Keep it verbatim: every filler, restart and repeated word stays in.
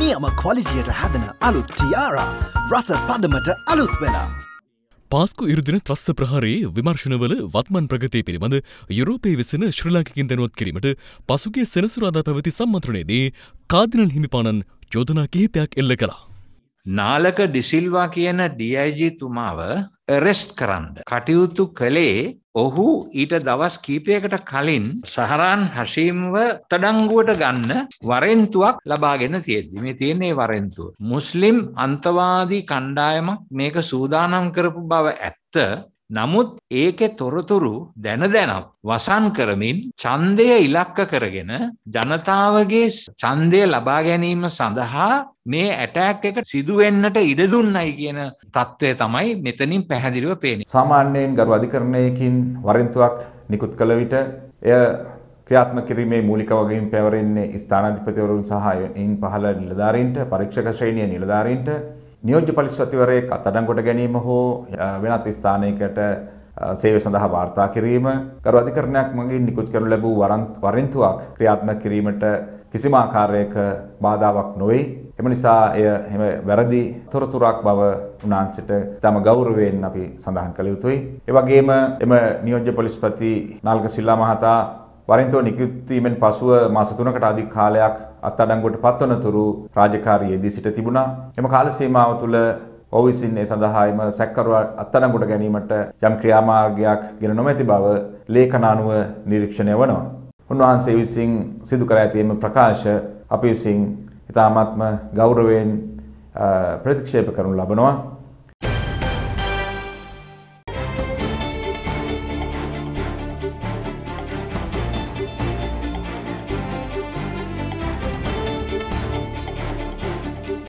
Niyama quality at Hadana Alut Tiara, Rasa Padamata Alut Vela. Pasco Irudina Trust Prahari, Vimarshunaval, Vatman Pragati Pirimad, Europe Vicina, Sri Lanka in the North Kirimat, Pasuke Senasurada Pavati Samatrone, Cardinal Himipanan, Jodana Kipak Elekala. Nalaka De Silva Kiana D I G Tumava, arrest Karanda, Katiutu Kale, Ohu, Ita Davas Kipekata Kalin, Saharan Hashimva, Tadanguata Ganna, Varentuak, Labagena Theatre, Dimitine Varentu, Muslim Antawadi Kandayama, make a Sudanam Kurpubava actor. නමුත් ඒකේ තොරතුරු දැන දැනක් වසන් කරමින් ඡන්දය ඉලක්ක කරගෙන ජනතාවගේ ඡන්දය ලබා ගැනීම සඳහා මේ ඇටැක් එක සිදු වෙන්නට ඉඩ දුන්නයි කියන தત્ත්වය තමයි මෙතනින් පැහැදිලිව පේන්නේ. සාමාන්‍යයෙන් ගරු අධිකරණයකින් වරෙන්තුවක් නිකුත් කළ විට එය ක්‍රියාත්මක කිරීමේ මූලික වගකීම් පැවරෙන්නේ ස්ථානාධිපතිවරුන් සහ එයින් පහළ නිලධාරීන්ට, පරීක්ෂක ශ්‍රේණියේ නිලධාරීන්ට නියෝජ්‍ය පරිශවතිවරයෙක් අත්අඩංගුවට ගැනීම හෝ වෙනත් ස්ථානයකට සේවය සඳහා වාර්තා කිරීම කරු අධිකරණයක් මගින් නිකුත් කරනු ලැබූ වරෙන්තුවක් ක්‍රියාත්මක කිරීමට කිසිම ආකාරයක බාධාවක් නොවේ. එම නිසා එය හැම වැරදි තොරතුරක් බව උන්වහන්සේට තම ගෞරවයෙන් අපි සඳහන් කළ යුතුයි. ඒ වගේම එම නියෝජ්‍ය පොලිස්පති නාල්ක සිල්ලා මහතා වරෙන්තුව නිකුත් වීමෙන් පසුව මාස තුනකට අධික කාලයක් අත්අඩංගුවට පත්වනතුරු රාජකාරියේදී සිට තිබුණා. එම කාල සීමාව තුළ ඔහු විසින් ඒ සඳහාම සැකකරුවා අත්අඩංගුවට ගැනීමට යම් ක්‍රියාමාර්ගයක් ගෙන නොමැති බව ලේඛන අනුව නිරීක්ෂණය වනවා. උන්වහන්සේ විසින් සිදු කර ඇති මේ ප්‍රකාශ අපි විසින් ඉතාමත්ම ගෞරවයෙන් ප්‍රතික්ෂේප කරනු ලබනවා.